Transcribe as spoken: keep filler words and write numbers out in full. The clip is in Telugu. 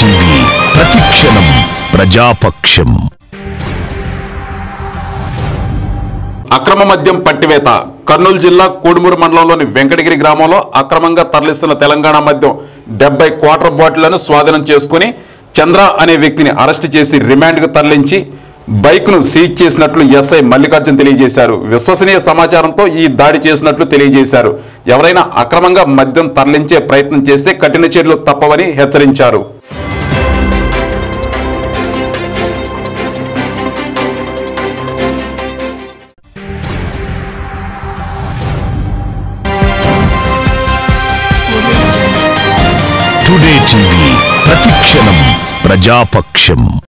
టీవీ ప్రతిక్షణం ప్రజాపక్షం. అక్రమ మద్యం పట్టివేత. కర్నూలు జిల్లా కోడుమూరు మండలంలోని వెంకటగిరి గ్రామంలో అక్రమంగా తరలిస్తున్న తెలంగాణ మద్యం డెబ్బై క్వార్టర్ బాటిళ్లను స్వాధీనం చేసుకుని చంద్ర అనే వ్యక్తిని అరెస్టు చేసి రిమాండ్కు తరలించి బైక్ను సీజ్ చేసినట్లు ఎస్ఐ మల్లికార్జున్ తెలియజేశారు. విశ్వసనీయ సమాచారంతో ఈ దాడి చేసినట్లు తెలియజేశారు. ఎవరైనా అక్రమంగా మద్యం తరలించే ప్రయత్నం చేస్తే కఠిన చర్యలు తప్పవని హెచ్చరించారు. టుడే టీవీ ప్రతిక్షణం ప్రజాపక్షం.